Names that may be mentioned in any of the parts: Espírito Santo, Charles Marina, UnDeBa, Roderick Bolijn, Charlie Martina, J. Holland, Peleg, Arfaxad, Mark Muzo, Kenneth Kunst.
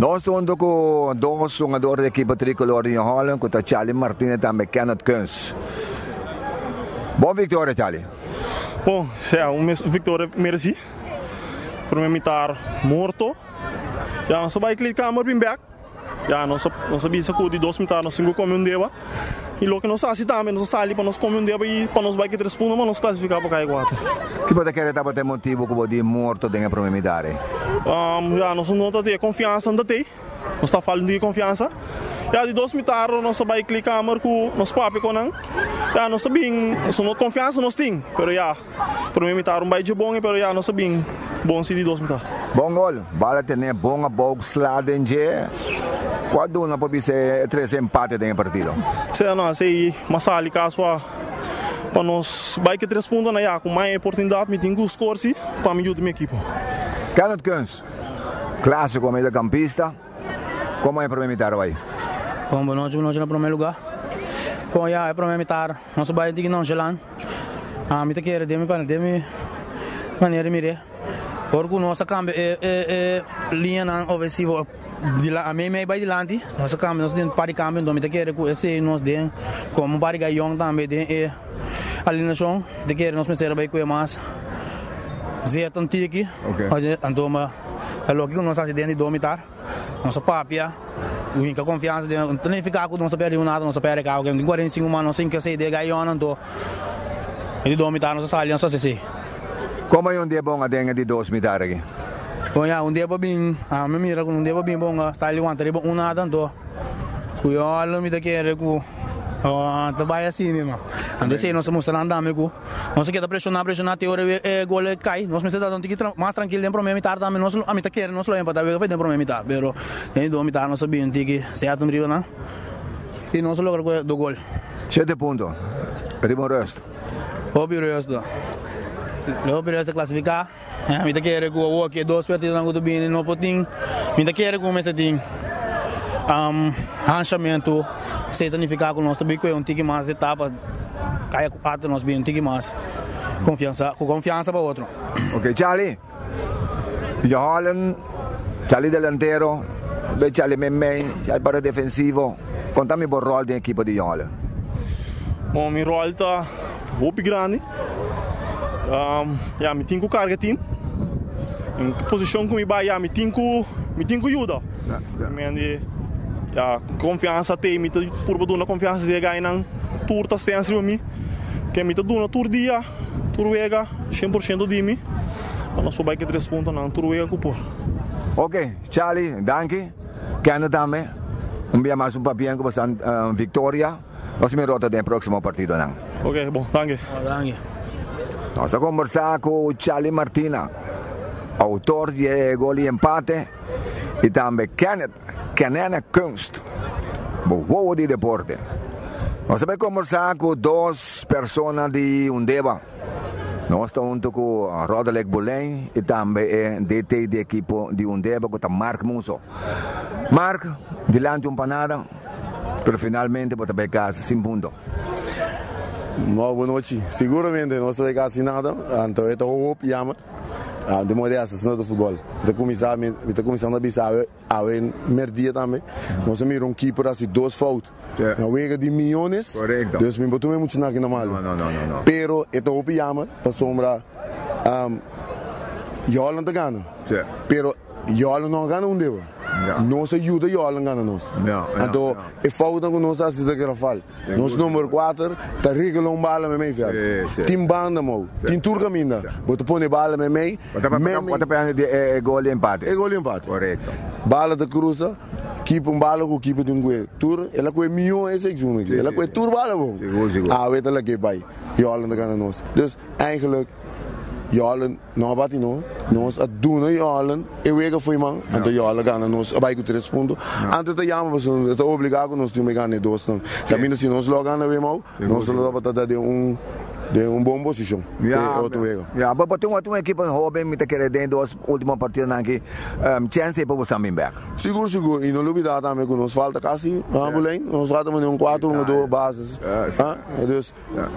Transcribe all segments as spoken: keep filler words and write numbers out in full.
Nosso ondoko dois jogadores da equipa tricolor de Holland, contra Charles Marina também Kenneth Kunst. Boa vitória, Charlie. Bom, é uma vitória mereci. Por me imitar morto. Já não soube clicar muito bem back. Já não soube não sabia se coudi dois minutos, não cinco como UnDeBa. E logo nós assim também nós sali para nós como UnDeBa e para nós bater três pontos, mas nós classificar para cair quatro. Que pode querer estar por motivo que pode morto tenha para me imitar. Um, já nós não temos confiança ainda tem. Nós está falando de confiança. Já de dois minutos nós soube clicar muito com nós papi com não. Já nós sabem, não confiança nós tem, pero já para me imitar um baile bom, pero já nós sabem. Bom sim de dois minutos. Bom gol, bala tem bom a bola slada em dia. Quando não pode ser três empates tem partido. Se não sei, mas ali caso para nós vai que três pontos na já com mais oportunidade, me tem que score sim para me ajudar minha equipe. Kenneth Kunst, clássico meio-campista. Como é para imitar aí? Bom, boa noite, boa noite no primeiro lugar. Bom, já é para imitar. Nosso bairro de não gelan. Ah, me te quero, dê-me para dê-me maneira mire. Porque nossa câmbio é, é, é linha não ofensiva de lá a meia meia vai de lá antes nossa câmbio nós temos para câmbio então me quer que esse nós tem como para ganhar também tem é alienação de quer nós precisamos vai com mais zé tanto aqui hoje então mas é lógico nós acidente dominar nossa papia o única confiança de não ficar com nossa perda nada nossa perda cá alguém de quarenta e cinco manos sem que se dê ganhar então ele dominar nossa aliança se. Como é um dia bom a dengue de dois mitar aqui? Bom, já um dia bem, a minha mira com um dia bem bom a sair uma tribo um nada então, o olho me dá que é que ah trabalha assim mesmo, ande se nós estamos falando da meco, nós queremos pressionar pressionar teoria é gol é cai, nós precisamos dar um pouquinho mais tranquilo dentro para mitar também nós a mitar quer nós lá empatar dentro para mitar, pero tem dois mitar nós bem que se atendeu não, e nós logramos do gol. Sete pontos, primoroso. Primoroso. Logo para esta classificar, me dá que era com o que dois partidos não tudo bem não potinho, me dá que era com esse time, um ranchamento se tanificar com nosso bico é um tique mais etapa, caia com quatro nós bem um tique mais confiança, com confiança para outro. Ok, Charlie, Johan, Charlie delantero, Charlie Memei, Charlie para defensivo, conta-me o rol da equipe de Johan. Bom, meu rol tá muito grande. Um, ja, me tinko carga team. Em posição que me vai, ja, me tinko, me tinko ajuda. Mende, ja, confiança tem, me tá por boa dona confiança de ganhar, turta senso para mim, que me tá dona turdia, turvega, cem por cento de mim. Nós só vai que três pontos na turvega cupor. Ok, Charlie, danke. Gerne dame. Um bem mais um papinho com a vitória. Nós me rota da próxima partida não. Ok, bom, danke. Oh, danke. Nós vamos conversar com o Charlie Martina, autor de gol e empate, e também Kenneth, Kenneth Kunst, boa de deporte. Nós vamos conversar com duas pessoas de UnDeBa. Nós estamos junto com Roderick Bolijn e também D T de equipe de UnDeBa, com Mark Muzo. Mark, delante um panada, mas finalmente pode pegar sem ponto. Não, boa noite. Seguramente nós não chegamos a nada, então eu estou roubo e amo. De modo assassino do futebol. Estou começando a avisar a ver merdia também. Nós temos um keeper assim, duas faltas. Não é de milhões. Correto. Deus me botou muito na aqui na mala. Não, não, não, não. Pero eu estou roubo e amo para sombrar. Jola não ganha. Pero Jola não ganha um devo. Nós ajuda e olha engana nós. Então, é falta que nós assistimos aquela fala. Nosso número quatro está regulando um bala mesmo, velho. Tem banda, meu. Tem turca ainda. Bota põe bala mesmo. Bota põe é gol e empate. É gol e empate. Correto. Bala da cruza, equipe um bala com equipe de um gol. Tur, ela com milhão esse exumo. Ela com tur bala, bom. Ah, vê tá lá que vai. E olha engana nós. Dus, eigenlijk Jalen, não abate não, nós adunamos Jalen, eu ego fui man, então Jalen ganha nós, abai com três pontos, antes da jama pessoal, está obrigado nós temos ganhar dois não, também se nós logo ganhar bem mal, nós logo para dar de um de um bom posição. Yeah, yeah, but but tem uma tem uma equipe jovem me tá querendo duas últimas partidas naquele chance para você também back. Seguro seguro e não olvidar também que nos falta quase uma bola, nós tratamos de um quatro um dois bases, ah, então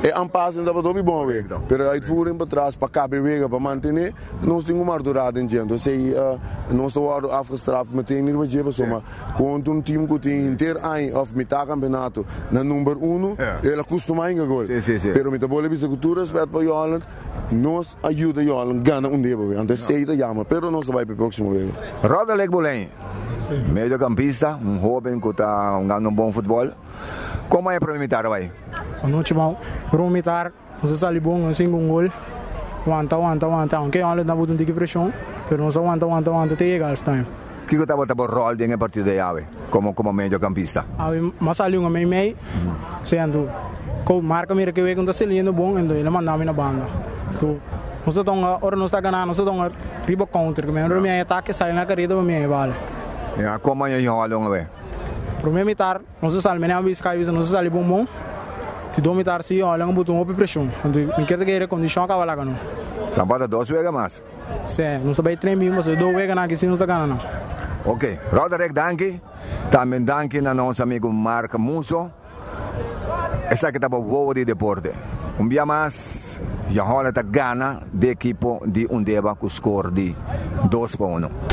é um passo ainda para dormir bom, pero aí foram para trás para cá beber para manter, nós temos uma durada em gente, sei nós estamos afastado mantendo uma jeito soma contra um time que tem inteiro aí of metade campeonato na número um, ela costuma ainda gol, pero me tá bom de culturas para para Holland, nós ajuda Holland ganha um debate, então sei da chama, pero nós vai para o próximo jogo. Roderick Bolijn, mediocampista, um jovem que está jogando um bom futebol. Como é para o militar vai? Muito bom. Para o militar, você sai bom, assim com gol. Aguanta, aguanta, aguanta. Aunque Holland não botou um pouco pressão, mas nós aguanta, aguanta, aguanta até chegar esse time. Que que tá botando o rol de em partida de Ave? Como como mediocampista? Ave, mas ali um meio meio, sendo com marca mira que o Egon tá sendo bom, então ele manda me na banda. Tu nós estamos agora nós está ganhando, nós estamos riba counter, que melhor me ataque sai na corrida para me bala. É como é o Holland vai? Primeiro mitar, nós estamos me na bisca, nós estamos ali bom bom. Se dois mitar se o Holland botou uma pressão, então me quer dizer condição acaba lá ganhou. Sambada dois vega mais. Sim, nós vai três mil, mas dois vega na que se nós está ganhando. Ok, Roderick, danke. Também danke a nosso amigo Mark Muzo. Essa que está boa de deporte. Um dia mais, já rola a gana de equipe de UnDeBa com score de dois para um.